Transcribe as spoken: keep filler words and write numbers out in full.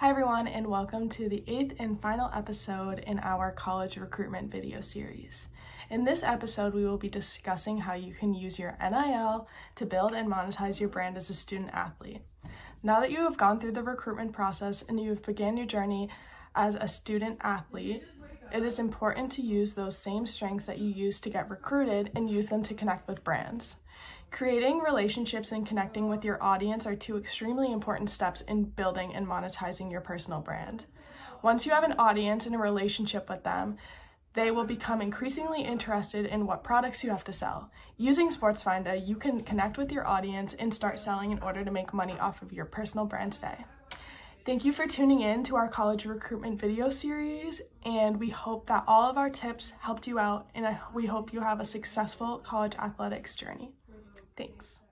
Hi everyone, and welcome to the eighth and final episode in our college recruitment video series. In this episode, we will be discussing how you can use your N I L to build and monetize your brand as a student athlete. Now that you have gone through the recruitment process and you have began your journey as a student athlete, it is important to use those same strengths that you used to get recruited and use them to connect with brands. Creating relationships and connecting with your audience are two extremely important steps in building and monetizing your personal brand. Once you have an audience and a relationship with them, they will become increasingly interested in what products you have to sell. Using SportsFinda, you can connect with your audience and start selling in order to make money off of your personal brand today. Thank you for tuning in to our college recruitment video series, and we hope that all of our tips helped you out, and we hope you have a successful college athletics journey. Thanks.